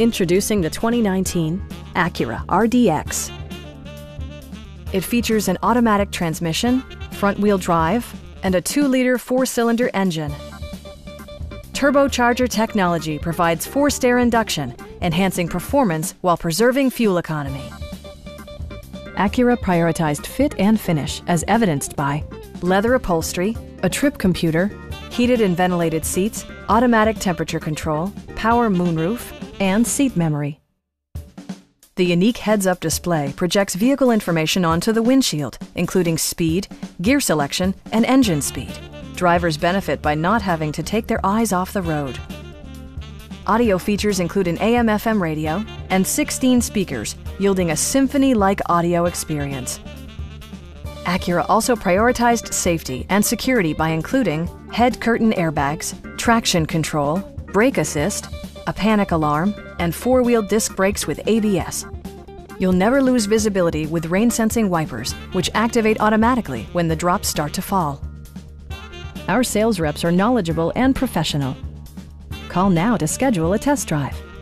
Introducing the 2019 Acura RDX. It features an automatic transmission, front-wheel drive, and a 2-liter 4-cylinder engine. Turbocharger technology provides forced air induction, enhancing performance while preserving fuel economy. Acura prioritized fit and finish, as evidenced by leather upholstery, a trip computer, heated and ventilated seats, automatic temperature control, power moonroof, and seat memory. The unique heads-up display projects vehicle information onto the windshield, including speed, gear selection, and engine speed. Drivers benefit by not having to take their eyes off the road. Audio features include an AM/FM radio and 16 speakers, yielding a symphony-like audio experience. Acura also prioritized safety and security by including head curtain airbags, traction control, brake assist, a panic alarm, and 4-wheel disc brakes with ABS. You'll never lose visibility with rain-sensing wipers, which activate automatically when the drops start to fall. Our sales reps are knowledgeable and professional. Call now to schedule a test drive.